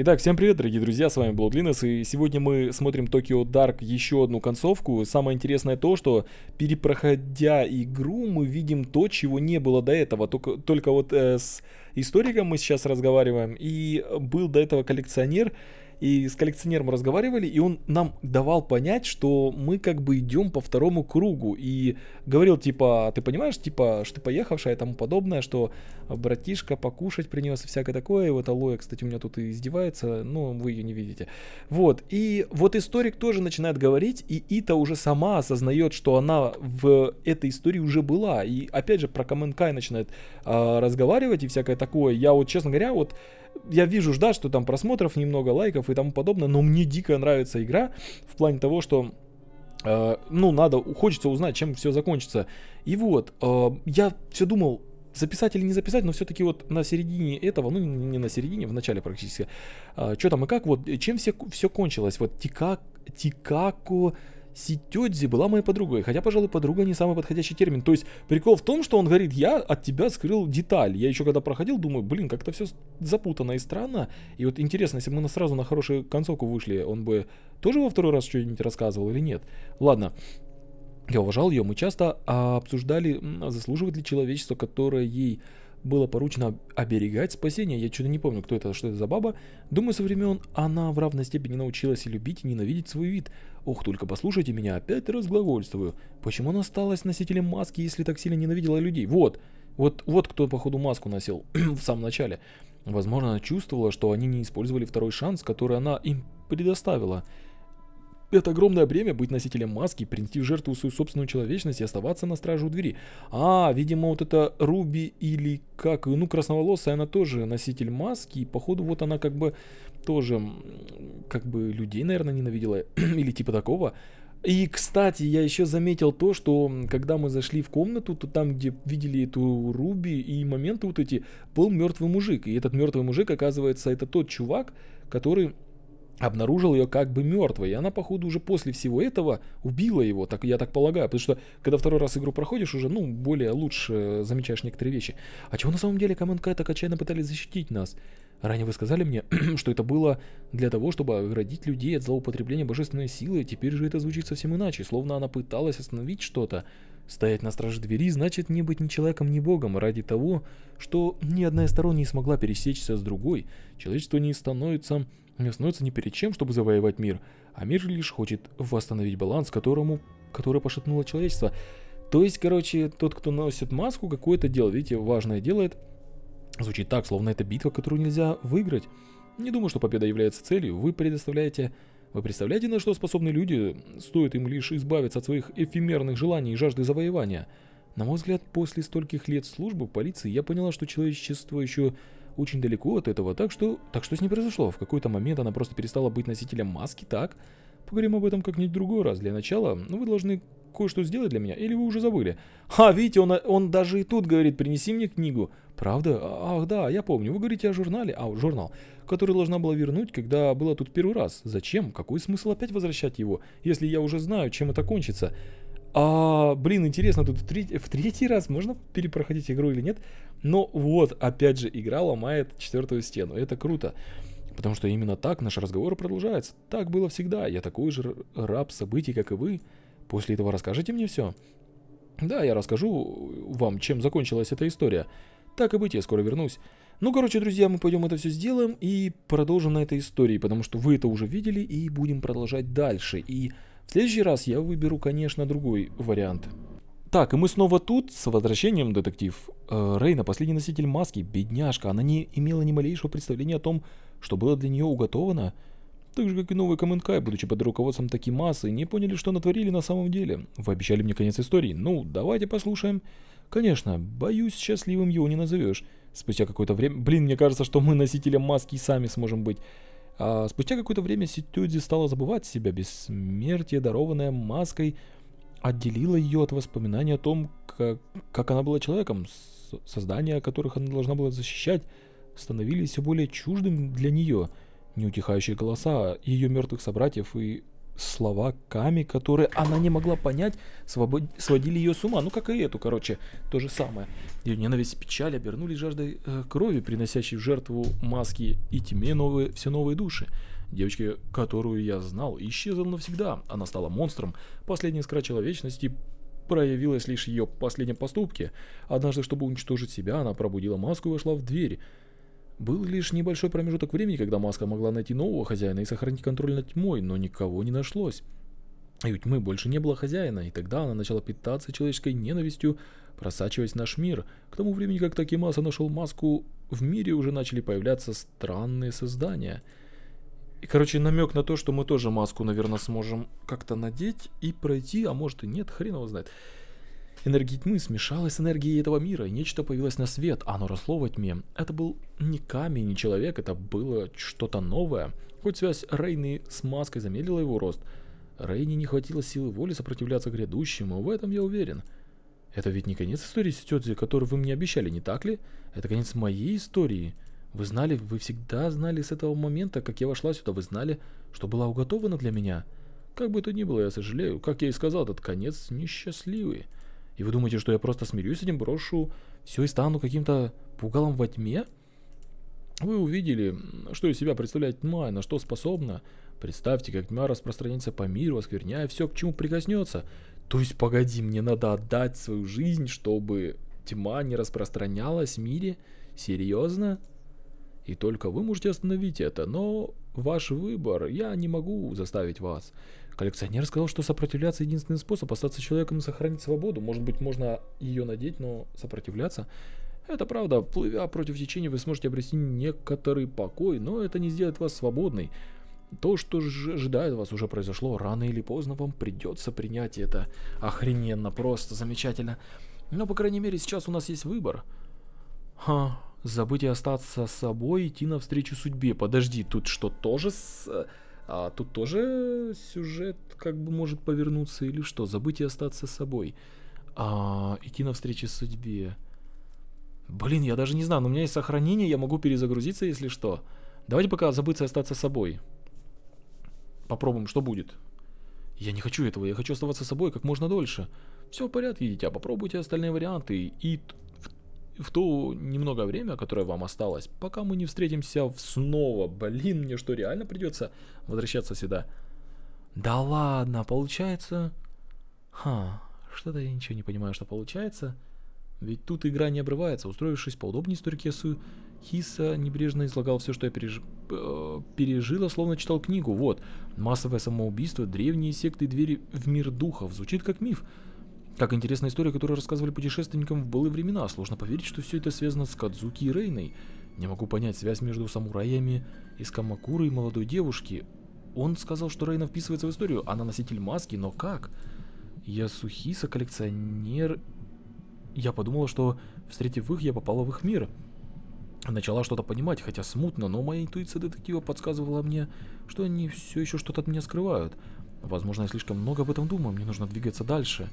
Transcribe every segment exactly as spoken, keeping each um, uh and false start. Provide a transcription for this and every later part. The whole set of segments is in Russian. Итак, всем привет, дорогие друзья, с вами BloodLines, и сегодня мы смотрим Tokyo Dark еще одну концовку. Самое интересное то, что перепроходя игру, мы видим то, чего не было до этого. Только, только вот э, с историком мы сейчас разговариваем, и был до этого коллекционер, и с коллекционером разговаривали, и он нам давал понять, что мы как бы идем по второму кругу, и говорил, типа, ты понимаешь, типа, что ты поехавшая и тому подобное, что братишка покушать принес и всякое такое. И вот Алоэ, кстати, у меня тут и издевается, но вы ее не видите. Вот, и вот историк тоже начинает говорить, и Ита уже сама осознает, что она в этой истории уже была, и опять же про Комонкай начинает э, разговаривать и всякое такое. Я вот, честно говоря, вот я вижу, да, что там просмотров немного, лайков и тому подобное, но мне дико нравится игра в плане того, что э, ну, надо, хочется узнать, чем все закончится. И вот, э, я все думал, записать или не записать, но все-таки вот на середине этого, ну не на середине, в начале практически, э, что там и как, вот, чем все, все кончилось. Вот Тика, Тикаку Ситёдзи была моей подругой, хотя, пожалуй, подруга не самый подходящий термин. То есть прикол в том, что он говорит, я от тебя скрыл деталь. Я еще когда проходил, думаю, блин, как-то все запутано и странно. И вот интересно, если бы мы сразу на хорошую концовку вышли, он бы тоже во второй раз что-нибудь рассказывал или нет? Ладно. Я уважал ее, мы часто обсуждали, заслуживает ли человечество, которое ей было поручено оберегать, спасение. Я что-то не помню, кто это, что это за баба. Думаю, со времен она в равной степени научилась и любить, и ненавидеть свой вид. Ох, только послушайте меня, опять разглагольствую. Почему она осталась носителем маски, если так сильно ненавидела людей? Вот, вот, вот кто, походу, маску носил в самом начале. Возможно, она чувствовала, что они не использовали второй шанс, который она им предоставила. Это огромное бремя быть носителем маски, принести в жертву свою собственную человечность и оставаться на страже у двери. А, видимо, вот это Руби или как, ну, красноволосая, она тоже носитель маски, и походу вот она как бы тоже, как бы людей, наверное, ненавидела, или типа такого. И, кстати, я еще заметил то, что когда мы зашли в комнату, то там, где видели эту Руби и моменты вот эти, был мертвый мужик, и этот мертвый мужик, оказывается, это тот чувак, который обнаружил ее как бы мертвой, и она, походу, уже после всего этого убила его, так я так полагаю, потому что, когда второй раз игру проходишь, уже, ну, более лучше замечаешь некоторые вещи. А чего на самом деле КМНК так отчаянно пытались защитить нас? Ранее вы сказали мне, что это было для того, чтобы оградить людей от злоупотребления божественной силы, теперь же это звучит совсем иначе, словно она пыталась остановить что-то. Стоять на страже двери значит не быть ни человеком, ни богом. Ради того, что ни одна из сторон не смогла пересечься с другой, человечество не становится... не становится ни перед чем, чтобы завоевать мир, а мир лишь хочет восстановить баланс, которому, который пошатнуло человечество. То есть, короче, тот, кто носит маску, какое-то дело, видите, важное делает. Звучит так, словно это битва, которую нельзя выиграть. Не думаю, что победа является целью. Вы предоставляете... Вы представляете, на что способны люди? Стоит им лишь избавиться от своих эфемерных желаний и жажды завоевания. На мой взгляд, после стольких лет службы в полиции я поняла, что человечество еще... очень далеко от этого, так что... Так что с ней произошло? В какой-то момент она просто перестала быть носителем маски, так? Поговорим об этом как-нибудь в другой раз. Для начала, ну вы должны кое-что сделать для меня, или вы уже забыли? А, видите, он, он даже и тут говорит, принеси мне книгу. Правда? Ах, да, я помню. Вы говорите о журнале, а, журнал, который должна была вернуть, когда была тут первый раз. Зачем? Какой смысл опять возвращать его, если я уже знаю, чем это кончится? А, блин, интересно, тут в, треть, в третий раз можно перепроходить игру или нет? Но вот, опять же, игра ломает четвертую стену. Это круто. Потому что именно так наш разговор продолжается. Так было всегда. Я такой же раб событий, как и вы. После этого расскажите мне все. Да, я расскажу вам, чем закончилась эта история. Так и быть, я скоро вернусь. Ну, короче, друзья, мы пойдем это все сделаем и продолжим на этой истории. Потому что вы это уже видели и будем продолжать дальше. И в следующий раз я выберу, конечно, другой вариант. Так, и мы снова тут, с возвращением, детектив. Рейна, последний носитель маски, бедняжка, она не имела ни малейшего представления о том, что было для нее уготовано. Так же, как и новый Комонкай, будучи под руководством Такимасы, не поняли, что натворили на самом деле. Вы обещали мне конец истории. Ну, давайте послушаем. Конечно, боюсь, счастливым его не назовешь. Спустя какое-то время... Блин, мне кажется, что мы носителем маски и сами сможем быть. А спустя какое-то время Ситёдзи стала забывать себя. Бессмертие, дарованное маской... отделила ее от воспоминаний о том, как, как она была человеком, создания которых она должна была защищать, становились все более чуждым для нее. Неутихающие голоса ее мертвых собратьев и слова Ками, которые она не могла понять, свобод... сводили ее с ума. Ну, как и эту, короче, то же самое. Ее ненависть и печаль обернулись жаждой э, крови, приносящей в жертву маски и тьме новые, все новые души. Девочка, которую я знал, исчезла навсегда. Она стала монстром. Последняя искра человечности проявилась лишь в ее последнем поступке. Однажды, чтобы уничтожить себя, она пробудила маску и вошла в дверь. Был лишь небольшой промежуток времени, когда маска могла найти нового хозяина и сохранить контроль над тьмой, но никого не нашлось. И у тьмы больше не было хозяина, и тогда она начала питаться человеческой ненавистью, просачиваясь в наш мир. К тому времени, как Такимаса нашел маску, в мире уже начали появляться странные создания. И, короче, намек на то, что мы тоже маску, наверное, сможем как-то надеть и пройти, а может и нет, хрен его знает. Энергия тьмы смешалась с энергией этого мира, и нечто появилось на свет, оно росло во тьме. Это был не камень, не человек, это было что-то новое. Хоть связь Рейны с маской замедлила его рост, Рейне не хватило силы воли сопротивляться грядущему, в этом я уверен. Это ведь не конец истории Ситёдзи, которую вы мне обещали, не так ли? Это конец моей истории. Вы знали, вы всегда знали с этого момента, как я вошла сюда, вы знали, что была уготована для меня. Как бы то ни было, я сожалею, как я и сказал, этот конец несчастливый. И вы думаете, что я просто смирюсь с этим, брошу все и стану каким-то пугалом во тьме? Вы увидели, что из себя представляет тьма и на что способна. Представьте, как тьма распространится по миру, оскверняя все, к чему прикоснется. То есть, погоди, мне надо отдать свою жизнь, чтобы тьма не распространялась в мире? Серьезно? И только вы можете остановить это, но ваш выбор, я не могу заставить вас. Коллекционер сказал, что сопротивляться единственный способ остаться человеком и сохранить свободу. Может быть, можно ее надеть, но сопротивляться? Это правда, плывя против течения, вы сможете обрести некоторый покой, но это не сделает вас свободной. То, что же ожидает вас, уже произошло. Рано или поздно вам придется принять это. Охрененно, просто замечательно. Но, по крайней мере, сейчас у нас есть выбор. Ха... Забыть и остаться с собой, идти навстречу судьбе. Подожди, тут что, тоже с... А, тут тоже сюжет как бы может повернуться или что? Забыть и остаться с собой. А, идти навстречу судьбе. Блин, я даже не знаю, но у меня есть сохранение, я могу перезагрузиться, если что. Давайте пока забыться и остаться с собой. Попробуем, что будет. Я не хочу этого, я хочу оставаться с собой как можно дольше. Все в порядке, дитя, попробуйте остальные варианты и... В то немного время, которое вам осталось, пока мы не встретимся снова. Блин, мне что, реально придется возвращаться сюда? Да ладно, получается... Ха, что-то я ничего не понимаю, что получается. Ведь тут игра не обрывается. Устроившись поудобнее сторикесу, Хиса небрежно излагал все, что я переж... пережила, словно читал книгу. Вот, массовое самоубийство, древние секты и двери в мир духов. Звучит как миф. Как интересная история, которую рассказывали путешественникам в былые времена. Сложно поверить, что все это связано с Кадзуки и Рейной. Не могу понять связь между самураями из Камакуры и молодой девушки. Он сказал, что Рейна вписывается в историю. Она носитель маски, но как? Ясухиса, коллекционер... Я подумала, что, встретив их, я попала в их мир. Начала что-то понимать, хотя смутно, но моя интуиция детектива подсказывала мне, что они все еще что-то от меня скрывают. Возможно, я слишком много об этом думаю, мне нужно двигаться дальше.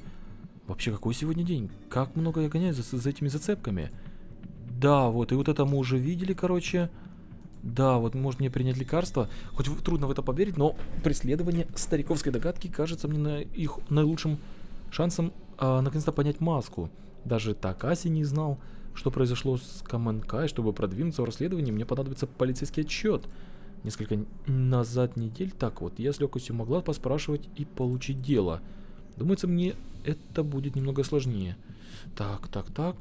Вообще, какой сегодня день? Как много я гоняюсь за, за этими зацепками? Да, вот, и вот это мы уже видели, короче. Да, вот, может мне принять лекарство? Хоть трудно в это поверить, но преследование стариковской догадки кажется мне на их наилучшим шансом а, наконец-то понять маску. Даже Такаси не знал, что произошло с Комонкай. Чтобы продвинуться в расследовании, мне понадобится полицейский отчет. Несколько назад недель, так вот, я с легкостью могла поспрашивать и получить дело. Думается, мне это будет немного сложнее. Так, так, так.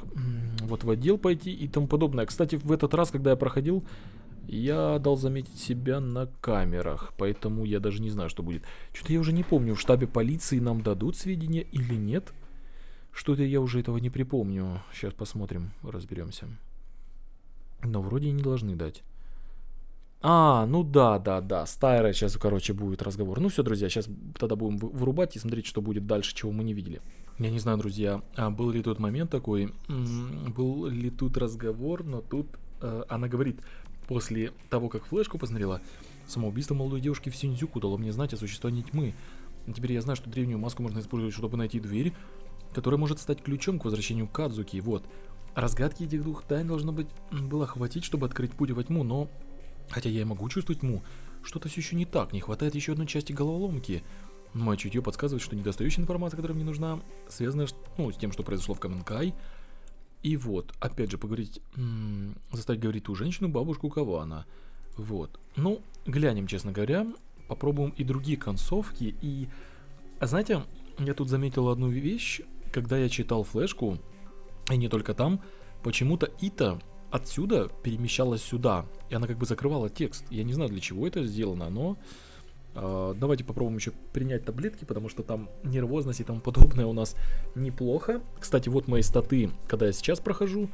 Вот в отдел пойти и тому подобное. Кстати, в этот раз, когда я проходил, я дал заметить себя на камерах. Поэтому я даже не знаю, что будет. Что-то я уже не помню, в штабе полиции нам дадут сведения или нет. Что-то я уже этого не припомню. Сейчас посмотрим, разберемся. Но вроде не должны дать. А, ну да, да, да, старая сейчас, короче, будет разговор. Ну все, друзья, сейчас тогда будем вырубать и смотреть, что будет дальше, чего мы не видели. Я не знаю, друзья, а был ли тот момент такой, был ли тут разговор, но тут э, она говорит, после того, как флешку посмотрела, самоубийство молодой девушки в Синдзюку дало мне знать о существовании тьмы. Теперь я знаю, что древнюю маску можно использовать, чтобы найти дверь, которая может стать ключом к возвращению Кадзуки. Вот, разгадки этих двух тайн должно быть было хватить, чтобы открыть путь во тьму, но... Хотя я и могу чувствовать тьму, что-то все еще не так, не хватает еще одной части головоломки. Мое чутье подсказывает, что недостающая информация, которая мне нужна, связана ну, с тем, что произошло в Комонкай. И вот, опять же, поговорить, м-м, заставить говорить ту женщину, бабушку Кавана. Вот, ну, глянем, честно говоря, попробуем и другие концовки. И, а знаете, я тут заметил одну вещь, когда я читал флешку, и не только там, почему-то Ита отсюда перемещалась сюда, и она как бы закрывала текст. Я не знаю, для чего это сделано, но... Давайте попробуем еще принять таблетки, потому что там нервозность и тому подобное у нас неплохо. Кстати, вот мои статы, когда я сейчас прохожу,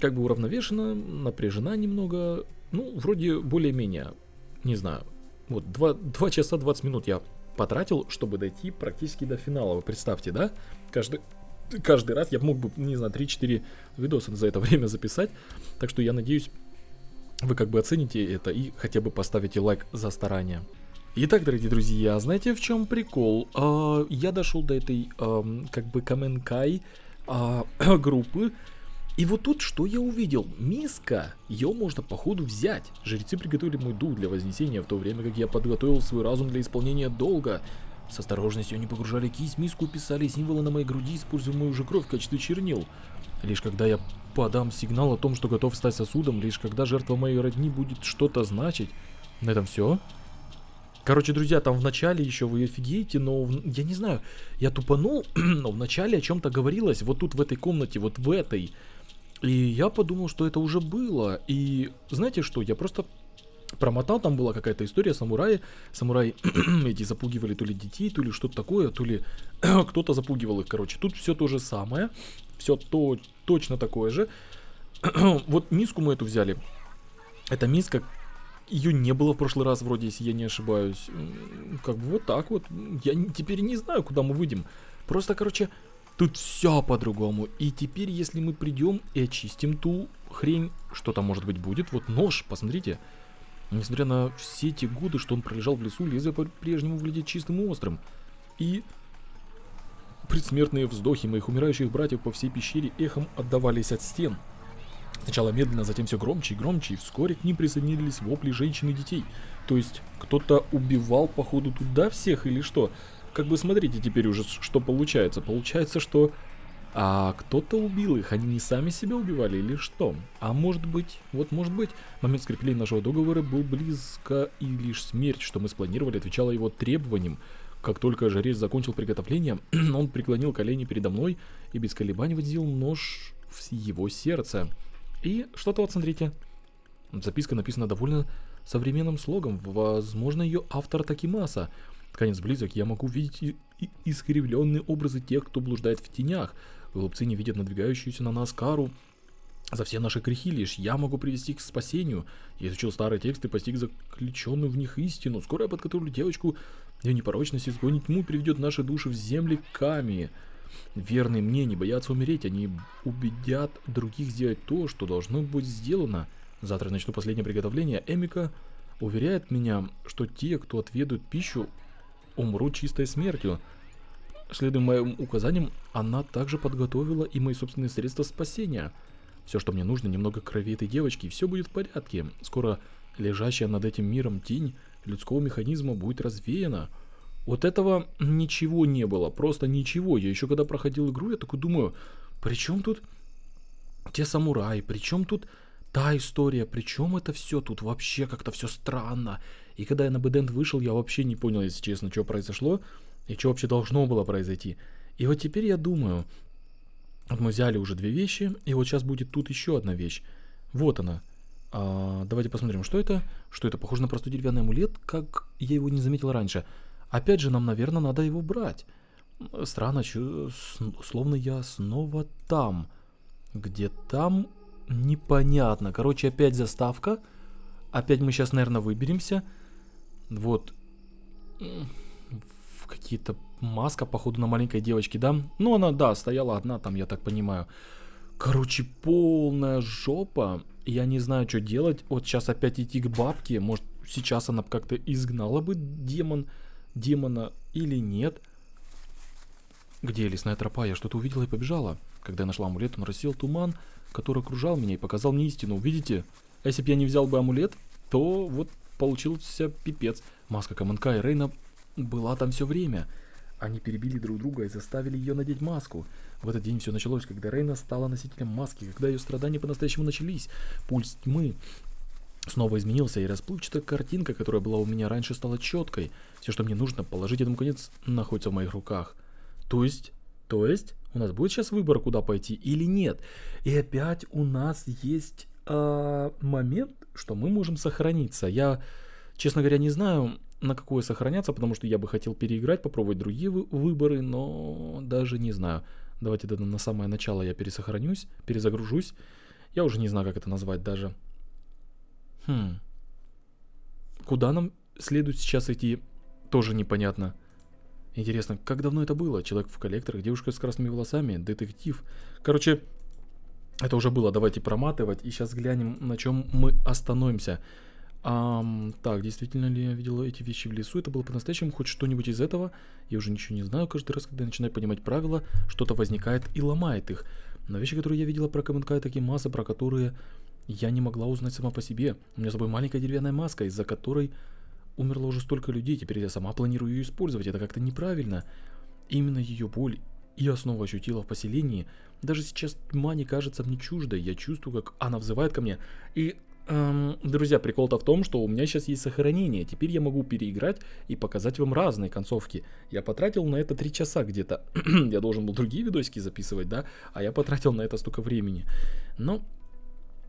как бы уравновешена, напряжена немного. Ну, вроде более-менее, не знаю. Вот, два часа двадцать минут я потратил, чтобы дойти практически до финала. Вы представьте, да? Каждый, каждый раз я мог бы, не знаю, три-четыре видоса за это время записать. Так что я надеюсь... Вы как бы оцените это и хотя бы поставите лайк за старание. Итак, дорогие друзья, знаете, в чем прикол? А, я дошел до этой, а, как бы, Комонкай а, группы. И вот тут что я увидел? Миска. Ее можно походу взять. Жрецы приготовили мой дух для вознесения, в то время как я подготовил свой разум для исполнения долга. С осторожностью они погружали кисть, миску, писали символы на моей груди, используя мою же кровь в качестве чернил. Лишь когда я подам сигнал о том, что готов стать сосудом, лишь когда жертва моей родни будет что-то значить. На этом все. Короче, друзья, там в начале еще вы офигеете, но в... я не знаю, я тупанул, но в начале о чем-то говорилось, вот тут в этой комнате, вот в этой. И я подумал, что это уже было. И знаете что, я просто промотал, там была какая-то история, самураи, самураи эти запугивали то ли детей, то ли что-то такое, то ли кто-то запугивал их, короче. Тут все то же самое, все то, точно такое же. Вот миску мы эту взяли. Эта миска, ее не было в прошлый раз вроде, если я не ошибаюсь. Как бы вот так вот. Я теперь не знаю, куда мы выйдем. Просто, короче, тут все по-другому. И теперь, если мы придем и очистим ту хрень, что там может быть будет. Вот нож, посмотрите. Несмотря на все те годы, что он пролежал в лесу, лезвие по-прежнему выглядит чистым и острым. И предсмертные вздохи моих умирающих братьев по всей пещере эхом отдавались от стен. Сначала медленно, затем все громче и громче, и вскоре к ним присоединились вопли женщин и детей. То есть кто-то убивал походу туда всех или что? Как бы смотрите теперь уже, что получается. Получается, что... А кто-то убил их, они не сами себя убивали или что? А может быть, вот может быть, момент скрепления нашего договора был близко, и лишь смерть, что мы спланировали, отвечала его требованиям. Как только жрец закончил приготовление, он преклонил колени передо мной и без колебаний вонзил нож в его сердце. И что-то вот смотрите, записка написана довольно современным слогом, возможно ее автор Такимаса. Конец близок, я могу видеть искривленные образы тех, кто блуждает в тенях. Глупцы не видят надвигающуюся на нас кару за все наши грехи, лишь я могу привести их к спасению. Я изучил старые тексты, постиг заключенную в них истину. Скоро я подготовлю девочку, ее непорочность изгонит тьму, приведет наши души в земли Ками. Верные мне не боятся умереть, они убедят других сделать то, что должно быть сделано. Завтра начну последнее приготовление. Эмика уверяет меня, что те, кто отведут пищу, умру чистой смертью. Следуя моим указаниям, она также подготовила и мои собственные средства спасения. Все, что мне нужно, немного крови этой девочки, и все будет в порядке. Скоро лежащая над этим миром тень людского механизма будет развеяна. Вот этого ничего не было, просто ничего. Я еще когда проходил игру, я такой думаю, при чем тут те самураи, при чем тут та история, при чем это все тут вообще как-то все странно. И когда я на бэденд вышел, я вообще не понял, если честно, что произошло и что вообще должно было произойти. И вот теперь я думаю, вот мы взяли уже две вещи, и вот сейчас будет тут еще одна вещь. Вот она. А, давайте посмотрим, что это. Что это? Похоже на простой деревянный амулет, как я его не заметил раньше. Опять же, нам, наверное, надо его брать. Странно, чё, словно я снова там. Где там? Непонятно. Короче, опять заставка. Опять мы сейчас, наверное, выберемся. Вот. Какие-то маска, походу, на маленькой девочке, да? Ну, она, да, стояла одна там, я так понимаю. Короче, полная жопа. Я не знаю, что делать. Вот сейчас опять идти к бабке. Может, сейчас она как-то изгнала бы демон, демона или нет? Где лесная тропа? Я что-то увидела и побежала. Когда я нашла амулет, он рассеял туман, который окружал меня, и показал мне истину. Видите? Если бы я не взял бы амулет, то вот получился пипец. Маска Комонкай и Рейна была там все время. Они перебили друг друга и заставили ее надеть маску. В этот день все началось, когда Рейна стала носителем маски, когда ее страдания по-настоящему начались. Пульс тьмы снова изменился, и расплывчатая картинка, которая была у меня раньше, стала четкой. Все, что мне нужно, положить этому конец, находится в моих руках. То есть, то есть, у нас будет сейчас выбор, куда пойти или нет. И опять у нас есть э, момент, что мы можем сохраниться. Я, честно говоря, не знаю, на какое сохраняться, потому что я бы хотел переиграть, попробовать другие выборы, но даже не знаю. Давайте на самое начало я пересохранюсь, перезагружусь. Я уже не знаю, как это назвать даже. Хм. Куда нам следует сейчас идти, тоже непонятно. Интересно, как давно это было? Человек в коллекторах, девушка с красными волосами, детектив. Короче, это уже было. Давайте проматывать и сейчас глянем, на чем мы остановимся. Um, так, действительно ли я видела эти вещи в лесу? Это было по-настоящему хоть что-нибудь из этого? Я уже ничего не знаю. Каждый раз, когда я начинаю понимать правила, что-то возникает и ломает их. Но вещи, которые я видела про КМНК, такие массы, про которые я не могла узнать сама по себе. У меня с собой маленькая деревянная маска, из-за которой умерло уже столько людей. Теперь я сама планирую ее использовать. Это как-то неправильно. Именно ее боль я снова ощутила в поселении. Даже сейчас тьма не кажется мне чуждой. Я чувствую, как она взывает ко мне. И... Эм, друзья, прикол-то в том, что у меня сейчас есть сохранение. Теперь я могу переиграть и показать вам разные концовки. Я потратил на это три часа где-то. Я должен был другие видосики записывать, да? А я потратил на это столько времени. Но,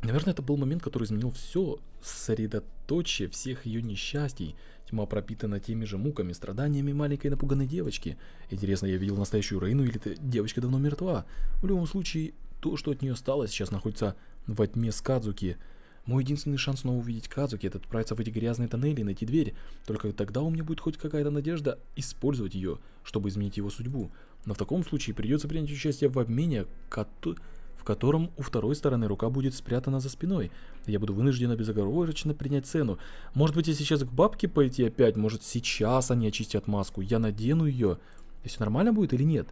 наверное, это был момент, который изменил все средоточие всех ее несчастий. Тьма пропитана теми же муками, страданиями маленькой напуганной девочки. Интересно, я видел настоящую Рейну или эта девочка давно мертва? В любом случае, то, что от нее осталось, сейчас находится во тьме с Кадзуки. Мой единственный шанс снова увидеть Кадзуки — это отправиться в эти грязные тоннели и найти дверь. Только тогда у меня будет хоть какая-то надежда использовать ее, чтобы изменить его судьбу. Но в таком случае придется принять участие в обмене, в котором у второй стороны рука будет спрятана за спиной. Я буду вынуждена безоговорочно принять цену. Может быть, я сейчас к бабке пойти опять? Может, сейчас они очистят маску? Я надену ее. И все нормально будет или нет?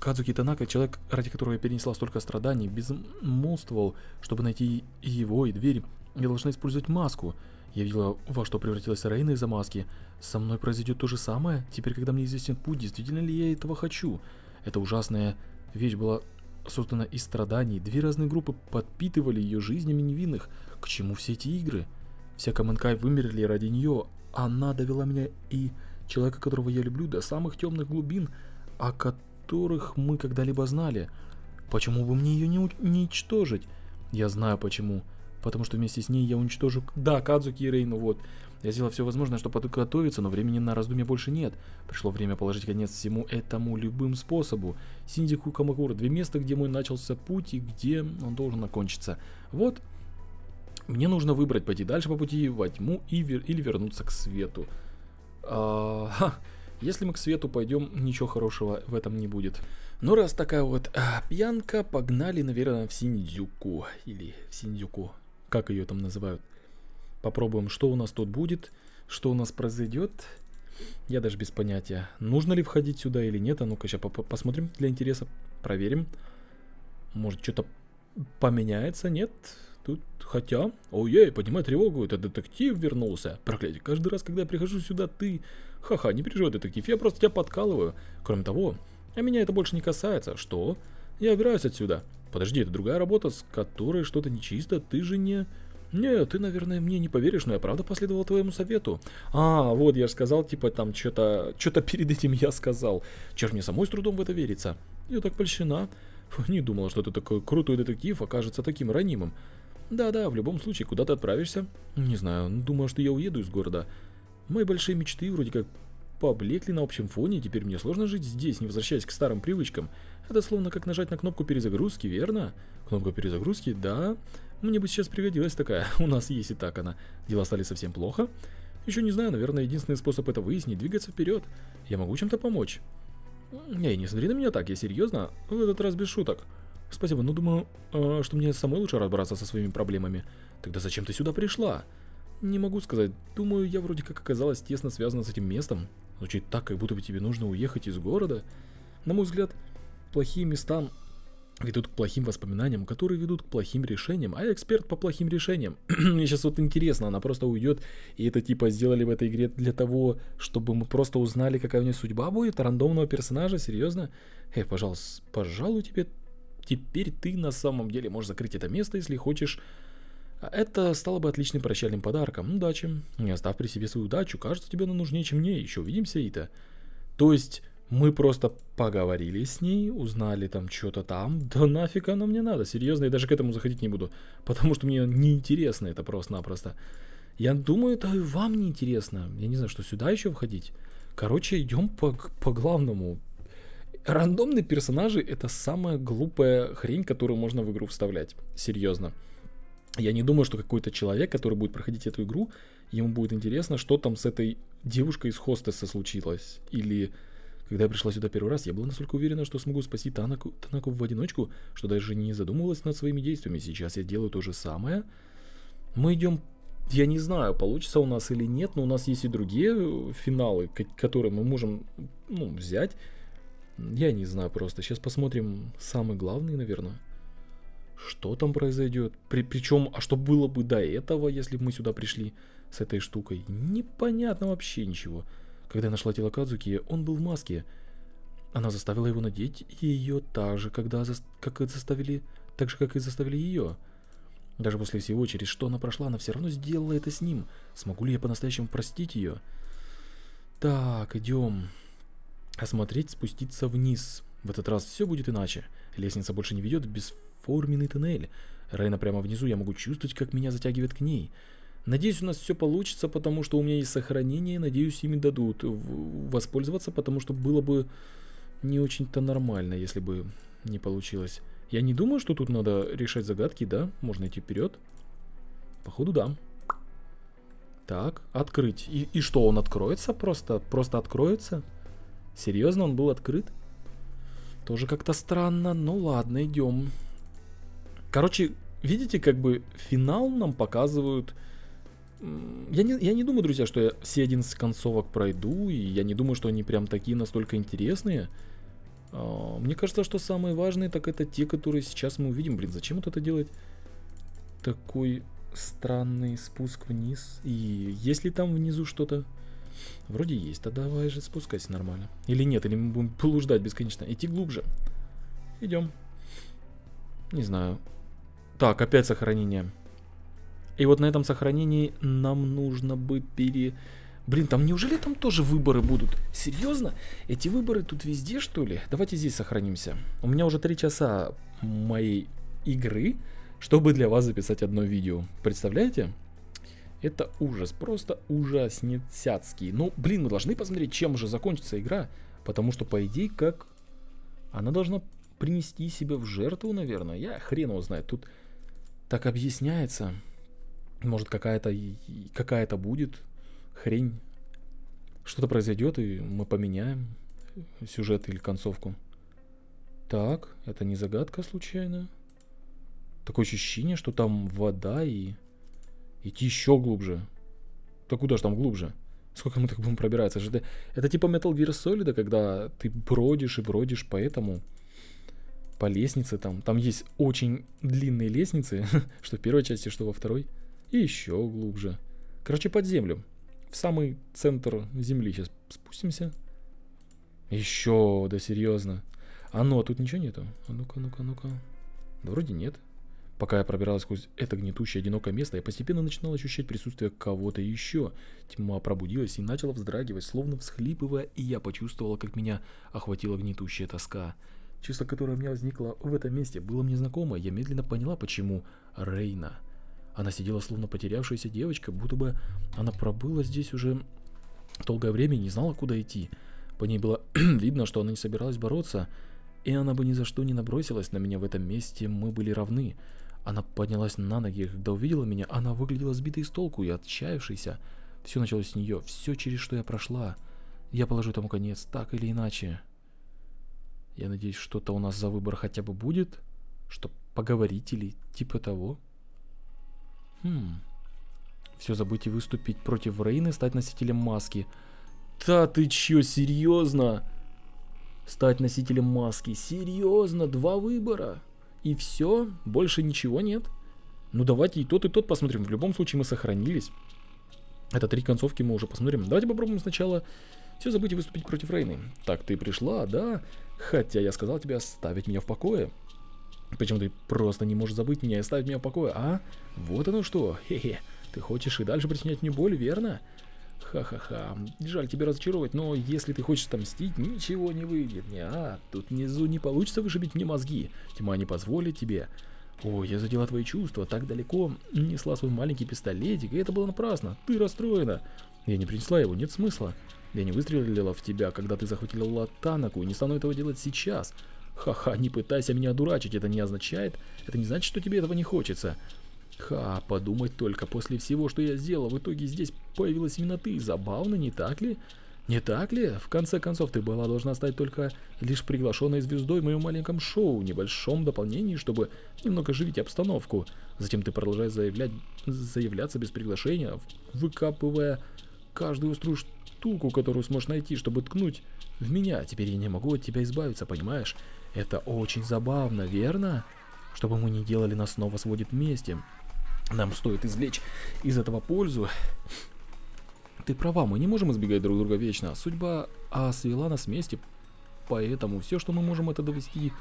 Кадзуки Танака, человек, ради которого я перенесла столько страданий, безмолвствовал, чтобы найти и его, и дверь. Я должна использовать маску. Я видела, во что превратилась Рейна из-за маски. Со мной произойдет то же самое. Теперь, когда мне известен путь, действительно ли я этого хочу? Эта ужасная вещь была создана из страданий. Две разные группы подпитывали ее жизнями невинных. К чему все эти игры? Вся Комонкай вымерли ради нее. Она довела меня и человека, которого я люблю, до самых темных глубин, а которого... которых мы когда-либо знали. Почему бы мне ее не уничтожить? Я знаю почему. Потому что вместе с ней я уничтожу... Да, Кадзуки и Рейну, вот. Я сделал все возможное, чтобы подготовиться, но времени на раздумья больше нет. Пришло время положить конец всему этому любым способу. Синдзюку и Камакура — две места, где мой начался путь и где он должен окончиться. Вот. Мне нужно выбрать, пойти дальше по пути во тьму и вер... или вернуться к свету. А... Ха. Если мы к свету пойдем, ничего хорошего в этом не будет. Ну, раз такая вот а, пьянка, погнали, наверное, в Синдзюку. Или в Синдзюку. Как ее там называют? Попробуем, что у нас тут будет, что у нас произойдет. Я даже без понятия. Нужно ли входить сюда или нет? А ну-ка, сейчас посмотрим для интереса. Проверим. Может, что-то поменяется? Нет? Тут, хотя... Ой-ой, поднимай тревогу, это детектив вернулся. Проклятие, каждый раз, когда я прихожу сюда, ты... Ха-ха, не переживай, детектив, я просто тебя подкалываю. Кроме того, а меня это больше не касается. Что? Я убираюсь отсюда. Подожди, это другая работа, с которой что-то нечисто, ты же не... Нет, ты, наверное, мне не поверишь, но я правда последовал твоему совету. А, вот я же сказал, типа, там, что-то... Что-то перед этим я сказал. Черт, мне самой с трудом в это верится. Я так польщена. Фу, не думала, что ты такой крутой детектив окажется таким ранимым. Да-да, в любом случае, куда ты отправишься? Не знаю, думаю, что я уеду из города. Мои большие мечты вроде как поблекли на общем фоне, и теперь мне сложно жить здесь, не возвращаясь к старым привычкам. Это словно как нажать на кнопку перезагрузки, верно? Кнопка перезагрузки, да. Мне бы сейчас пригодилась такая, у нас есть и так она. Дела стали совсем плохо. Еще не знаю, наверное, единственный способ это выяснить — двигаться вперед. Я могу чем-то помочь. Эй, не смотри на меня так, я серьезно, в этот раз без шуток. Спасибо, но думаю, э, что мне самой лучше разбираться со своими проблемами. Тогда зачем ты сюда пришла? Не могу сказать. Думаю, я вроде как оказалась тесно связана с этим местом. Звучит так, как будто бы тебе нужно уехать из города. На мой взгляд, плохие места ведут к плохим воспоминаниям, которые ведут к плохим решениям. А я эксперт по плохим решениям. Мне сейчас вот интересно, она просто уйдет, и это типа сделали в этой игре для того, чтобы мы просто узнали, какая у нее судьба будет, рандомного персонажа, серьезно? Эй, пожалуйста, пожалуй, тебе... Теперь ты на самом деле можешь закрыть это место, если хочешь. Это стало бы отличным прощальным подарком. Удачи. Не оставь при себе свою удачу. Кажется, тебе она нужнее, чем мне. Еще увидимся, Ита. То есть... Мы просто поговорили с ней, узнали там что-то там. Да нафиг оно мне надо, серьезно, я даже к этому заходить не буду. Потому что мне неинтересно это просто-напросто. Я думаю, это и вам неинтересно. Я не знаю, что сюда еще входить. Короче, идем по, по главному. Рандомные персонажи — это самая глупая хрень, которую можно в игру вставлять. Серьезно. Я не думаю, что какой-то человек, который будет проходить эту игру, ему будет интересно, что там с этой девушкой из хостеса случилось. Или... Когда я пришла сюда первый раз, я была настолько уверена, что смогу спасти Танаку, Танаку в одиночку, что даже не задумывалась над своими действиями. Сейчас я делаю то же самое. Мы идем, я не знаю, получится у нас или нет, но у нас есть и другие финалы, которые мы можем, ну, взять. Я не знаю просто. Сейчас посмотрим самый главный, наверное. Что там произойдет? При, причем, а что было бы до этого, если бы мы сюда пришли с этой штукой? Непонятно вообще ничего. Когда я нашла тело Кадзуки, он был в маске. Она заставила его надеть ее так же, когда за... как заставили... так же, как и заставили ее. Даже после всего, через что она прошла, она все равно сделала это с ним. Смогу ли я по-настоящему простить ее? Так, идем. Осмотреть, спуститься вниз. В этот раз все будет иначе. Лестница больше не ведет в бесформенный тоннель. Рейна прямо внизу, я могу чувствовать, как меня затягивает к ней. Надеюсь, у нас все получится, потому что у меня есть сохранение, надеюсь, ими дадут воспользоваться, потому что было бы не очень-то нормально, если бы не получилось. Я не думаю, что тут надо решать загадки, да? Можно идти вперед? Походу, да. Так, открыть. И, и что, он откроется просто? Просто откроется? Серьезно, он был открыт? Тоже как-то странно, ну ладно, идем. Короче, видите, как бы финал нам показывают... Я не, я не думаю, друзья, что я все одиннадцать концовок пройду, и я не думаю, что они прям такие настолько интересные. Мне кажется, что самые важные, так это те, которые сейчас мы увидим. Блин, зачем вот это делать? Такой странный спуск вниз. И есть ли там внизу что-то? Вроде есть, а давай же спускайся нормально. Или нет, или мы будем блуждать бесконечно. Идти глубже. Идем. Не знаю. Так, опять сохранение. И вот на этом сохранении нам нужно бы пере... Блин, там неужели там тоже выборы будут? Серьезно? Эти выборы тут везде, что ли? Давайте здесь сохранимся. У меня уже три часа моей игры, чтобы для вас записать одно видео. Представляете? Это ужас. Просто ужаснецяцкий. Ну, блин, мы должны посмотреть, чем же закончится игра. Потому что, по идее, как... Она должна принести себя в жертву, наверное. Я хрен его знаю. Тут так объясняется... Может, какая-то какая-то будет хрень. Что-то произойдет, и мы поменяем сюжет или концовку. Так, это не загадка случайно. Такое ощущение, что там вода и... Идти еще глубже. Да куда же там глубже? Сколько мы так будем пробираться? Это, это типа Metal Gear Solid, когда ты бродишь и бродишь по этому... По лестнице там. Там есть очень длинные лестницы, что в первой части, что во второй. И еще глубже. Короче, под землю. В самый центр земли сейчас спустимся. Еще, да серьезно. А ну, а тут ничего нету. А ну-ка, ну-ка, ну-ка. Да вроде нет. Пока я пробиралась сквозь это гнетущее одинокое место, я постепенно начинал ощущать присутствие кого-то еще. Тьма пробудилась и начала вздрагивать, словно всхлипывая, и я почувствовала, как меня охватила гнетущая тоска. Чувство, которое у меня возникло в этом месте, было мне знакомо. Я медленно поняла, почему. Рейна. Она сидела словно потерявшаяся девочка, будто бы она пробыла здесь уже долгое время и не знала, куда идти. По ней было видно, что она не собиралась бороться, и она бы ни за что не набросилась на меня в этом месте, мы были равны. Она поднялась на ноги, когда увидела меня, она выглядела сбитой с толку и отчаявшейся. Все началось с нее, все, через что я прошла. Я положу этому конец, так или иначе. Я надеюсь, что-то у нас за выбор хотя бы будет, чтобы поговорить или типа того. Хм. Все забыть и выступить против Рейны, стать носителем маски. Да ты чё, серьезно? Стать носителем маски. Серьезно, два выбора. И все, больше ничего нет. Ну давайте и тот, и тот посмотрим. В любом случае мы сохранились. Это три концовки мы уже посмотрим. Давайте попробуем сначала все забыть и выступить против Рейны. Так, ты пришла, да? Хотя я сказал тебе оставить меня в покое. Почему ты просто не можешь забыть меня и оставить меня в покое, а? Вот оно что. Хе-хе. Ты хочешь и дальше причинять мне боль, верно? Ха-ха-ха. Жаль тебя разочаровать, но если ты хочешь отомстить, ничего не выйдет. Не-а. Тут внизу не получится вышибить мне мозги. Тьма не позволит тебе. О, я задела твои чувства. Так далеко несла свой маленький пистолетик, и это было напрасно. Ты расстроена. Я не принесла его, нет смысла. Я не выстрелила в тебя, когда ты захватила Танаку, и не стану этого делать сейчас. Ха-ха, не пытайся меня одурачить, это не означает, это не значит, что тебе этого не хочется. Ха, подумать только, после всего, что я сделал, в итоге здесь появилась именно ты. Забавно, не так ли? Не так ли? В конце концов, ты была должна стать только лишь приглашенной звездой в моем маленьком шоу, небольшом дополнении, чтобы немного оживить обстановку. Затем ты продолжаешь заявлять, заявляться без приглашения, выкапывая каждую струю штуку, которую сможешь найти, чтобы ткнуть в меня. Теперь я не могу от тебя избавиться, понимаешь? Это очень забавно, верно? Что бы мы ни делали, нас снова сводит вместе. Нам стоит извлечь из этого пользу. Ты права, мы не можем избегать друг друга вечно. Судьба а свела нас вместе. Поэтому все, что мы можем, это довести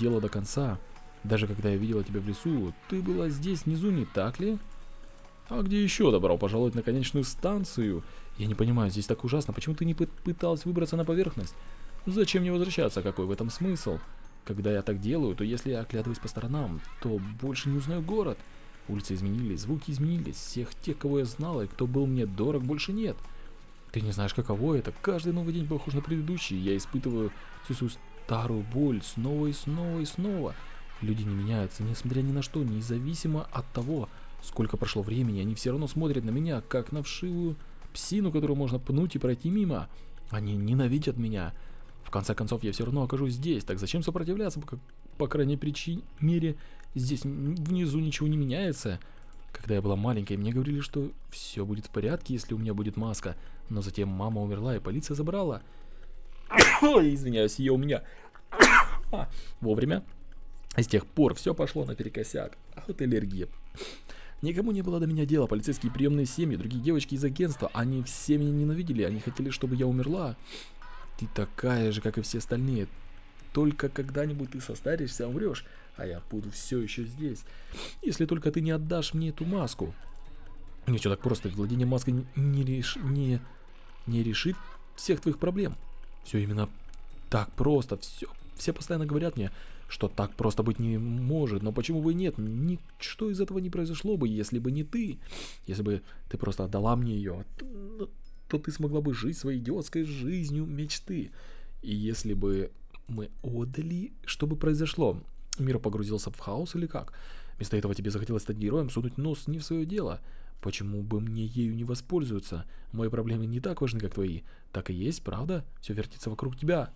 дело до конца. Даже когда я видела тебя в лесу, ты была здесь внизу, не так ли? А где еще добро пожаловать на конечную станцию? Я не понимаю, здесь так ужасно. Почему ты не пыталась выбраться на поверхность? Зачем мне возвращаться? Какой в этом смысл? Когда я так делаю, то если я оглядываюсь по сторонам, то больше не узнаю город. Улицы изменились, звуки изменились. Всех тех, кого я знала и кто был мне дорог, больше нет. Ты не знаешь, каково это. Каждый новый день похож на предыдущий. Я испытываю всю свою старую боль снова и снова и снова. Люди не меняются, несмотря ни на что, независимо от того, сколько прошло времени. Они все равно смотрят на меня, как на вшивую псину, которую можно пнуть и пройти мимо. Они ненавидят меня. В конце концов, я все равно окажусь здесь. Так зачем сопротивляться? По крайней мере, здесь внизу ничего не меняется. Когда я была маленькой, мне говорили, что все будет в порядке, если у меня будет маска. Но затем мама умерла, и полиция забрала. Ой, извиняюсь, ее у меня. Вовремя. А с тех пор все пошло наперекосяк. А вот аллергия. Никому не было до меня дела. Полицейские, приемные семьи, другие девочки из агентства. Они все меня ненавидели. Они хотели, чтобы я умерла. Ты такая же, как и все остальные. Только когда-нибудь ты состаришься, умрешь. А я буду все еще здесь. Если только ты не отдашь мне эту маску. Ничего так просто. Владение маской не, реш... не... не решит всех твоих проблем. Все именно так просто. Все... все постоянно говорят мне, что так просто быть не может. Но почему бы и нет? Ничто из этого не произошло бы, если бы не ты. Если бы ты просто отдала мне ее, то, то ты смогла бы жить своей идиотской жизнью мечты. И если бы мы отдали, что бы произошло? Мир погрузился в хаос или как? Вместо этого тебе захотелось стать героем, сунуть нос не в свое дело. Почему бы мне ею не воспользоваться? Мои проблемы не так важны, как твои. Так и есть, правда? Все вертится вокруг тебя.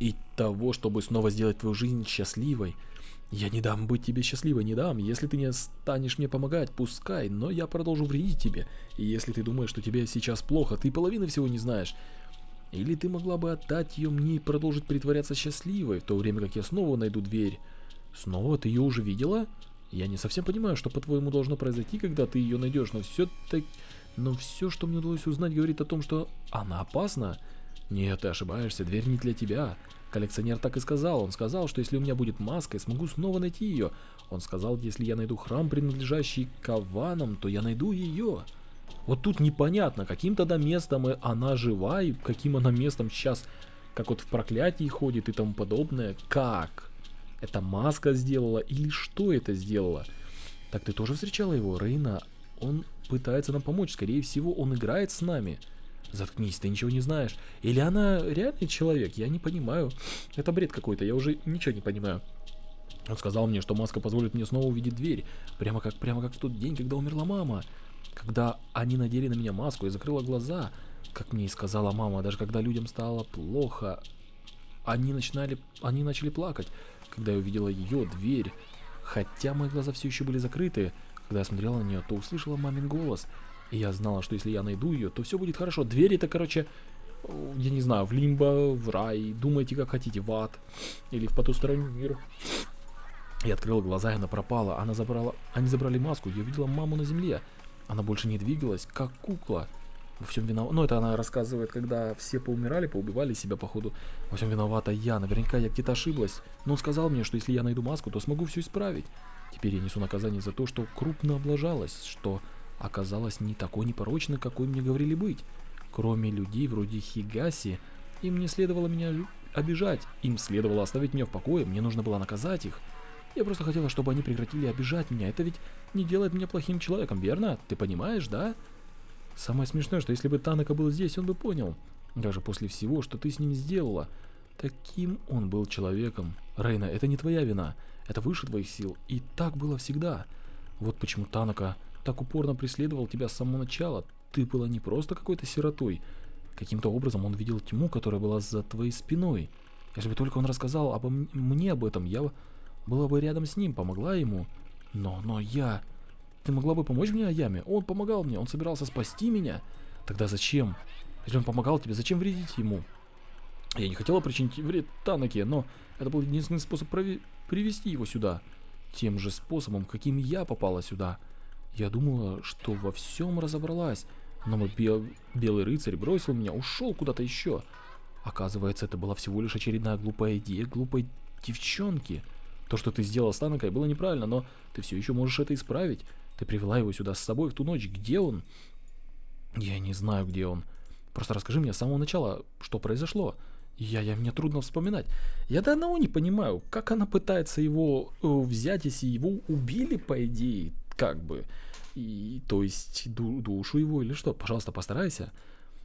И того, чтобы снова сделать твою жизнь счастливой. Я не дам быть тебе счастливой, не дам. Если ты не станешь мне помогать, пускай, но я продолжу вредить тебе. И если ты думаешь, что тебе сейчас плохо, ты половины всего не знаешь. Или ты могла бы отдать ее мне и продолжить притворяться счастливой, в то время как я снова найду дверь. Снова? Ты ее уже видела? Я не совсем понимаю, что по-твоему должно произойти, когда ты ее найдешь, но все-таки... Но все, что мне удалось узнать, говорит о том, что она опасна. Нет, ты ошибаешься, дверь не для тебя. Коллекционер так и сказал. Он сказал, что если у меня будет маска, я смогу снова найти ее. Он сказал, если я найду храм, принадлежащий Каванам, то я найду ее. Вот тут непонятно, каким тогда местом она жива и каким она местом сейчас, как вот в проклятии ходит и тому подобное. Как? Это маска сделала или что это сделала? Так ты тоже встречала его, Рейна? Он пытается нам помочь, скорее всего он играет с нами. Заткнись, ты ничего не знаешь. Или она реальный человек? Я не понимаю. Это бред какой-то, я уже ничего не понимаю. Он сказал мне, что маска позволит мне снова увидеть дверь. Прямо как, прямо как в тот день, когда умерла мама. Когда они надели на меня маску, я закрыла глаза, как мне и сказала мама. Даже когда людям стало плохо, они, начинали, они начали плакать, когда я увидела ее дверь. Хотя мои глаза все еще были закрыты, когда я смотрела на нее, то услышала мамин голос. И я знала, что если я найду ее, то все будет хорошо. Дверь это, короче, я не знаю, в лимбо, в рай, думайте как хотите, в ад или в потусторонний мир. Я открыла глаза, и она пропала. Она забрала... Они забрали маску. Я видела маму на земле. Она больше не двигалась, как кукла. Во всем виновата... Ну, это она рассказывает, когда все поумирали, поубивали себя, походу. Во всем виновата я. Наверняка я где-то ошиблась. Но он сказал мне, что если я найду маску, то смогу все исправить. Теперь я несу наказание за то, что крупно облажалась, что оказалась не такой непорочной, какой мне говорили быть. Кроме людей вроде Хигаси, им не следовало меня обижать. Им следовало оставить меня в покое, мне нужно было наказать их. Я просто хотела, чтобы они прекратили обижать меня. Это ведь не делает меня плохим человеком, верно? Ты понимаешь, да? Самое смешное, что если бы Танака был здесь, он бы понял. Даже после всего, что ты с ним сделала. Таким он был человеком. Рейна, это не твоя вина. Это выше твоих сил. И так было всегда. Вот почему Танака так упорно преследовал тебя с самого начала. Ты была не просто какой-то сиротой. Каким-то образом он видел тьму, которая была за твоей спиной. Если бы только он рассказал обо мне об этом, я... была бы рядом с ним, помогла ему. Но, но я... Ты могла бы помочь мне, Аями? Он помогал мне, он собирался спасти меня. Тогда зачем? Если он помогал тебе, зачем вредить ему? Я не хотела причинить вред Танаке, но это был единственный способ прови... привести его сюда. Тем же способом, каким я попала сюда. Я думала, что во всем разобралась. Но мой бел... белый рыцарь бросил меня, ушел куда-то еще. Оказывается, это была всего лишь очередная глупая идея глупой девчонки. То, что ты сделал с Танакой, было неправильно, но ты все еще можешь это исправить. Ты привела его сюда с собой в ту ночь. Где он? Я не знаю, где он. Просто расскажи мне с самого начала, что произошло. Я, я, мне трудно вспоминать. Я до одного не понимаю, как она пытается его э, взять, если его убили, по идее, как бы. И, то есть, ду, душу его или что? Пожалуйста, постарайся.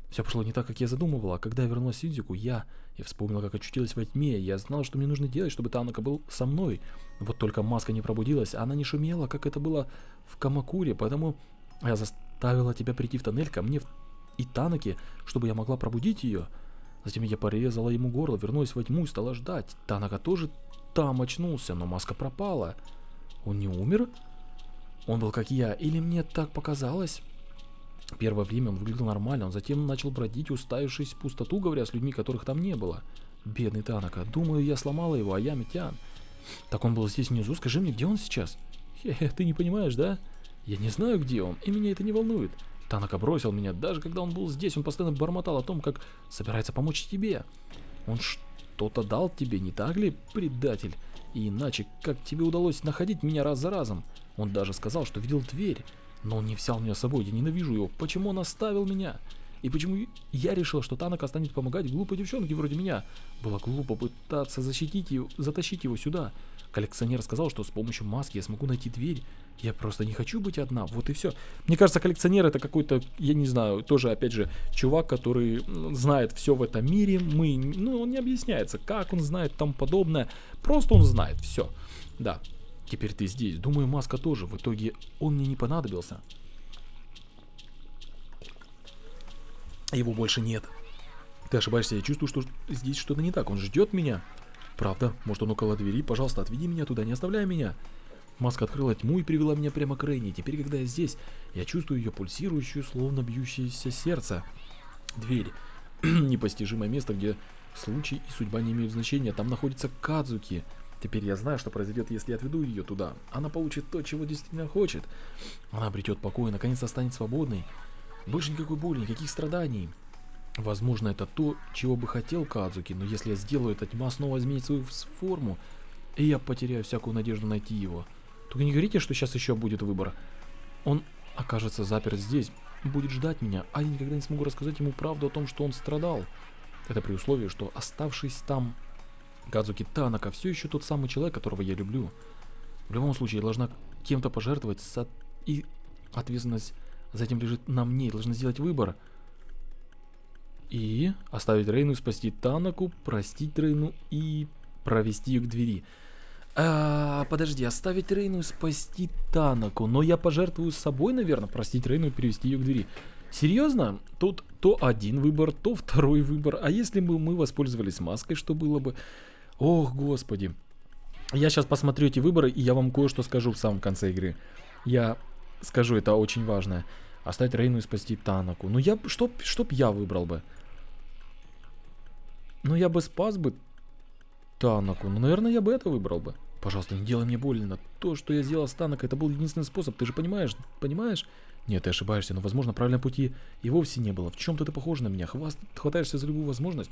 Все пошло не так, как я задумывала. Когда я вернулась в Синдзюку, я, я вспомнила, как очутилась во тьме. Я знала, что мне нужно делать, чтобы Танака был со мной. Вот только маска не пробудилась, она не шумела, как это было в Камакуре. Поэтому я заставила тебя прийти в тоннель ко мне и Танаке, чтобы я могла пробудить ее. Затем я порезала ему горло, вернулась во тьму и стала ждать. Танака тоже там очнулся, но маска пропала. Он не умер? Он был как я, или мне так показалось? Первое время он выглядел нормально, он затем начал бродить, уставившись в пустоту, говоря с людьми, которых там не было. Бедный Танака. Думаю, я сломала его, а я Митян. Так он был здесь внизу, скажи мне, где он сейчас? Хе-хе, ты не понимаешь, да? Я не знаю, где он, и меня это не волнует. Танака бросил меня, даже когда он был здесь, он постоянно бормотал о том, как собирается помочь тебе. Он что-то дал тебе, не так ли, предатель? И иначе, как тебе удалось находить меня раз за разом? Он даже сказал, что видел дверь. Но он не взял меня с собой, я ненавижу его. Почему он оставил меня? И почему я решил, что Танака станет помогать глупой девчонке вроде меня? Было глупо пытаться защитить его, затащить его сюда. Коллекционер сказал, что с помощью маски я смогу найти дверь. Я просто не хочу быть одна, вот и все. Мне кажется, коллекционер это какой-то, я не знаю, тоже опять же чувак, который знает все в этом мире. Мы, ну, он не объясняется, как он знает, там подобное. Просто он знает все, да. Теперь ты здесь. Думаю, маска тоже. В итоге он мне не понадобился. Его больше нет. Ты ошибаешься, я чувствую, что здесь что-то не так. Он ждет меня. Правда? Может, он около двери? Пожалуйста, отведи меня туда, не оставляй меня. Маска открыла тьму и привела меня прямо к Рейне. Теперь, когда я здесь, я чувствую ее пульсирующую, словно бьющееся сердце. Дверь. Непостижимое место, где случай и судьба не имеют значения. Там находится Кадзуки. Теперь я знаю, что произойдет, если я отведу ее туда. Она получит то, чего действительно хочет. Она обретет покой и наконец-то станет свободной. Больше никакой боли, никаких страданий. Возможно, это то, чего бы хотел Кадзуки, но если я сделаю это, тьма снова изменит свою форму, и я потеряю всякую надежду найти его. Только не говорите, что сейчас еще будет выбор. Он окажется заперт здесь, будет ждать меня, а я никогда не смогу рассказать ему правду о том, что он страдал. Это при условии, что оставшись там... Кадзуки Танака все еще тот самый человек, которого я люблю. В любом случае, я должна кем-то пожертвовать, со... и ответственность за этим лежит на мне. Я должна сделать выбор. И оставить Рейну, спасти Танаку, простить Рейну и провести ее к двери. А, подожди, оставить Рейну, спасти Танаку. Но я пожертвую собой, наверное, простить Рейну и привести ее к двери. Серьезно? Тут то один выбор, то второй выбор. А если бы мы воспользовались маской, что было бы... Ох, господи. Я сейчас посмотрю эти выборы, и я вам кое-что скажу в самом конце игры. Я скажу, это очень важно. Оставить Рейну и спасти Танаку. Ну, я... Что, что б я выбрал бы? Ну, я бы спас бы Танаку. Ну, наверное, я бы это выбрал бы. Пожалуйста, не делай мне больно. То, что я сделал с Танака, это был единственный способ. Ты же понимаешь? Понимаешь? Нет, ты ошибаешься, но, возможно, правильного пути и вовсе не было. В чем-то ты похожа на меня. Хваст... Хватаешься за любую возможность.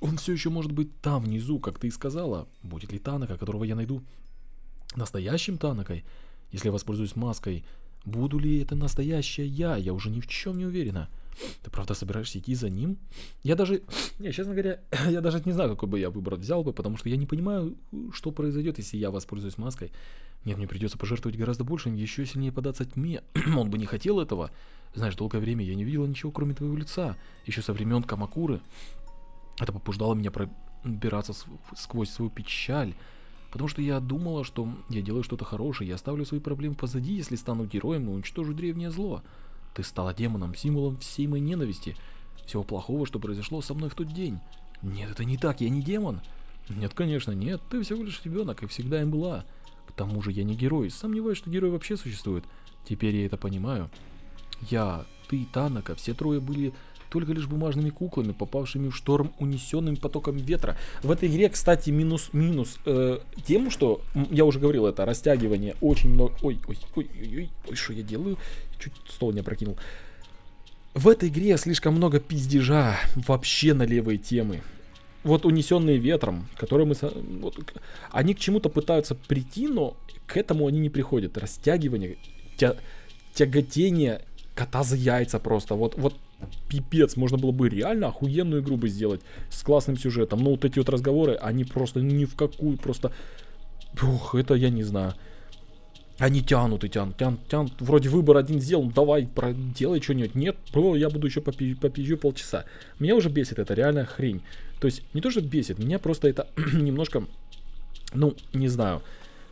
Он все еще может быть там, внизу, как ты и сказала. Будет ли Танака, которого я найду настоящим Танакой? Если я воспользуюсь маской, буду ли это настоящая я? Я уже ни в чем не уверена. Ты правда собираешься идти за ним? Я даже... Не, честно говоря, я даже не знаю, какой бы я выбор взял бы, потому что я не понимаю, что произойдет, если я воспользуюсь маской. Нет, мне придется пожертвовать гораздо больше, еще сильнее податься тьме. Он бы не хотел этого. Знаешь, долгое время я не видела ничего, кроме твоего лица. Еще со времен Камакуры. Это побуждало меня пробираться сквозь свою печаль. Потому что я думала, что я делаю что-то хорошее, я оставлю свои проблемы позади, если стану героем и уничтожу древнее зло. Ты стала демоном, символом всей моей ненависти, всего плохого, что произошло со мной в тот день. Нет, это не так, я не демон. Нет, конечно, нет, ты всего лишь ребенок и всегда им была. К тому же я не герой, сомневаюсь, что герой вообще существует. Теперь я это понимаю. Я, ты и Танака, все трое были... только лишь бумажными куклами, попавшими в шторм, унесенными потоком ветра. В этой игре, кстати, минус-минус э, тем, что, я уже говорил, это растягивание очень много... Ой-ой-ой-ой, ой, что я делаю? Чуть стол не опрокинул. В этой игре слишком много пиздежа вообще на левые темы. Вот «Унесенные ветром», которые мы... Вот, они к чему-то пытаются прийти, но к этому они не приходят. Растягивание, тя, тяготение... Кота за яйца просто, вот, вот пипец, можно было бы реально охуенную игру бы сделать с классным сюжетом, но вот эти вот разговоры, они просто ни в какую, просто, ух, это я не знаю, они тянут и тянут, тянут, тянут, вроде выбор один сделан, давай, делай что-нибудь, нет, бро, я буду еще попизжу полчаса, меня уже бесит это, реально хрень, то есть не то, что бесит, меня просто это немножко, ну, не знаю,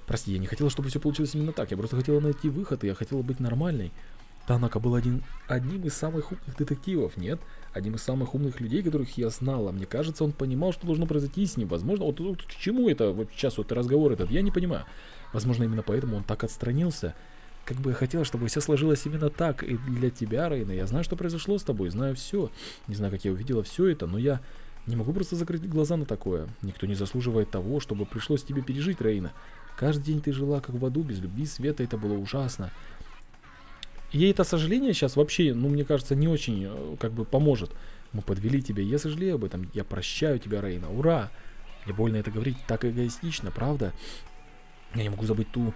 прости, я не хотела, чтобы все получилось именно так, я просто хотела найти выход, и я хотела быть нормальной. Танака был один, одним из самых умных детективов, нет? Одним из самых умных людей, которых я знала. Мне кажется, он понимал, что должно произойти с ним. Возможно, вот, вот к чему это вот сейчас вот разговор этот, я не понимаю. Возможно, именно поэтому он так отстранился. Как бы я хотела, чтобы все сложилось именно так. И для тебя, Рейна, я знаю, что произошло с тобой, знаю все. Не знаю, как я увидела все это, но я не могу просто закрыть глаза на такое. Никто не заслуживает того, чтобы пришлось тебе пережить, Рейна. Каждый день ты жила как в аду, без любви, света, это было ужасно. Ей это сожаление сейчас вообще, ну, мне кажется, не очень, как бы, поможет. Мы подвели тебя, я сожалею об этом, я прощаю тебя, Рейна, ура! Мне больно это говорить, так эгоистично, правда? Я не могу забыть ту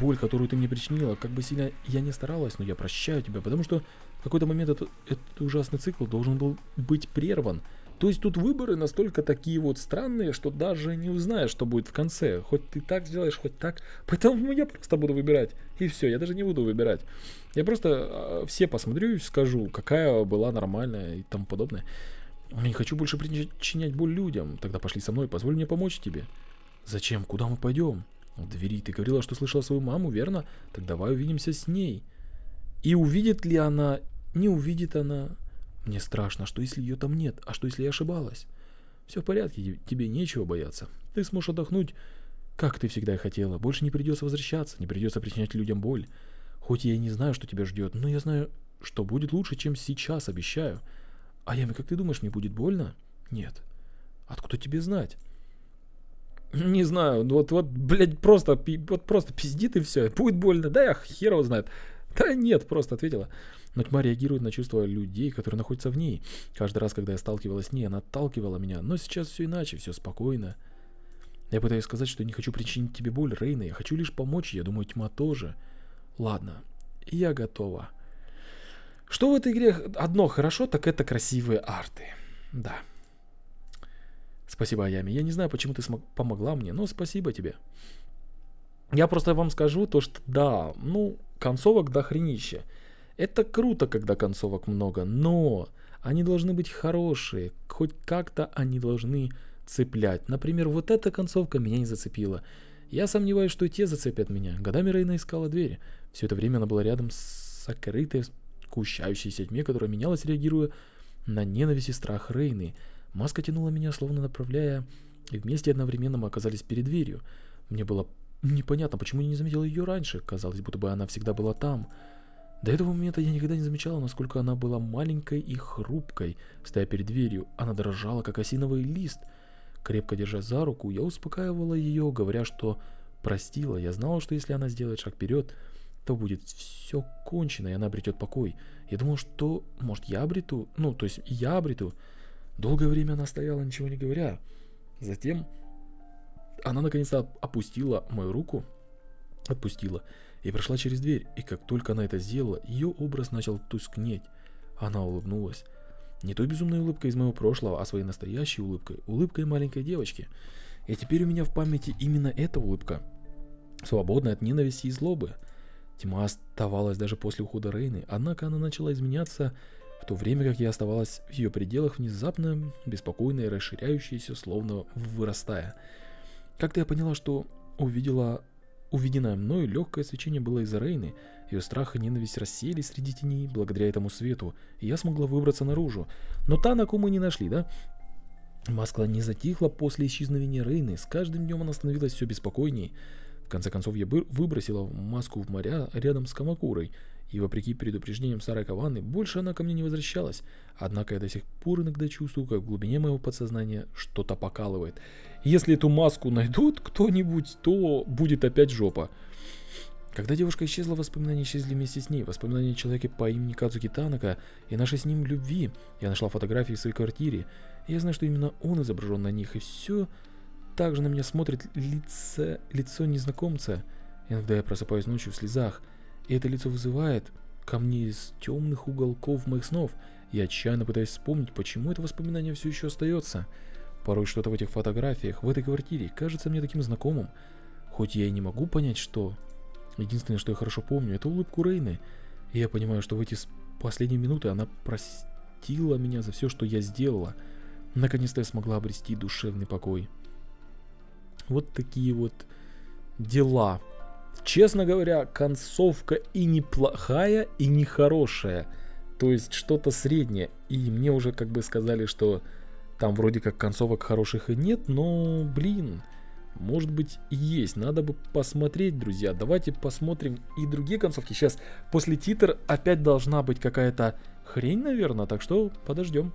боль, которую ты мне причинила, как бы сильно я не старалась, но я прощаю тебя, потому что в какой-то момент этот, этот ужасный цикл должен был быть прерван. То есть тут выборы настолько такие вот странные, что даже не узнаешь, что будет в конце. Хоть ты так сделаешь, хоть так. Поэтому я просто буду выбирать. И все, я даже не буду выбирать. Я просто все посмотрю и скажу, какая была нормальная и тому подобное. Я не хочу больше причинять боль людям. Тогда пошли со мной, позволь мне помочь тебе. Зачем? Куда мы пойдем? В двери ты говорила, что слышала свою маму, верно? Так давай увидимся с ней. И увидит ли она? Не увидит она... Мне страшно, что если ее там нет, а что если я ошибалась? Все в порядке, тебе нечего бояться. Ты сможешь отдохнуть, как ты всегда и хотела. Больше не придется возвращаться, не придется причинять людям боль. Хоть я и не знаю, что тебя ждет, но я знаю, что будет лучше, чем сейчас, обещаю. А Ями, как ты думаешь, мне будет больно? Нет. Откуда тебе знать? Не знаю, вот, вот, блядь, просто, вот просто пиздит и все. Будет больно, да я хер его знает. Да нет, просто ответила. Но тьма реагирует на чувства людей, которые находятся в ней. Каждый раз, когда я сталкивалась с ней, она отталкивала меня. Но сейчас все иначе, все спокойно. Я пытаюсь сказать, что не хочу причинить тебе боль, Рейна. Я хочу лишь помочь, я думаю, тьма тоже. Ладно, я готова. Что в этой игре одно хорошо, так это красивые арты. Да. Спасибо, Аями. Я не знаю, почему ты помогла мне, но спасибо тебе. Я просто вам скажу то, что да, ну, концовок до хренища. Это круто, когда концовок много, но они должны быть хорошие, хоть как-то они должны цеплять. Например, вот эта концовка меня не зацепила. Я сомневаюсь, что и те зацепят меня. Годами Рейна искала дверь. Все это время она была рядом с сокрытой, кущающейся тьме, которая менялась, реагируя на ненависть и страх Рейны. Маска тянула меня, словно направляя, и вместе одновременно мы оказались перед дверью. Мне было непонятно, почему я не заметила ее раньше. Казалось, будто бы она всегда была там. До этого момента я никогда не замечала, насколько она была маленькой и хрупкой. Стоя перед дверью, она дрожала, как осиновый лист. Крепко держась за руку, я успокаивала ее, говоря, что простила. Я знала, что если она сделает шаг вперед, то будет все кончено, и она обретет покой. Я думал, что, может, я обрету, ну, то есть я обрету. Долгое время она стояла, ничего не говоря. Затем она наконец-то опустила мою руку, отпустила, и прошла через дверь. И как только она это сделала, ее образ начал тускнеть. Она улыбнулась. Не той безумной улыбкой из моего прошлого, а своей настоящей улыбкой. Улыбкой маленькой девочки. И теперь у меня в памяти именно эта улыбка. Свободная от ненависти и злобы. Тьма оставалась даже после ухода Рейны, однако она начала изменяться, в то время как я оставалась в ее пределах, внезапно, беспокойная и расширяющаяся, словно вырастая. Как-то я поняла, что увидела... увиденное мною легкое свечение было из-за Рейны. Ее страх и ненависть рассеялись среди теней благодаря этому свету, и я смогла выбраться наружу. Но Танаку мы не нашли, да? Маска не затихла после исчезновения Рейны, с каждым днем она становилась все беспокойней. В конце концов, я выбросила маску в моря рядом с Камакурой, и вопреки предупреждениям Сары Каваны, больше она ко мне не возвращалась. Однако я до сих пор иногда чувствую, как в глубине моего подсознания что-то покалывает. Если эту маску найдут кто-нибудь, то будет опять жопа. Когда девушка исчезла, воспоминания исчезли вместе с ней. Воспоминания о человеке по имени Кадзуки Танака и нашей с ним любви. Я нашла фотографии в своей квартире. И я знаю, что именно он изображен на них, и все так же на меня смотрит лицо, лицо незнакомца. Иногда я просыпаюсь ночью в слезах, и это лицо вызывает ко мне из темных уголков моих снов. Я отчаянно пытаюсь вспомнить, почему это воспоминание все еще остается. Порой что-то в этих фотографиях, в этой квартире кажется мне таким знакомым, хоть я и не могу понять, что. Единственное, что я хорошо помню, это улыбку Рейны. И я понимаю, что в эти последние минуты она простила меня за все, что я сделала. Наконец-то я смогла обрести душевный покой. Вот такие вот дела. Честно говоря, концовка и неплохая, и нехорошая. То есть что-то среднее. И мне уже как бы сказали, что там вроде как концовок хороших и нет, но, блин, может быть и есть. Надо бы посмотреть, друзья. Давайте посмотрим и другие концовки. Сейчас после титр опять должна быть какая-то хрень, наверное, так что подождем.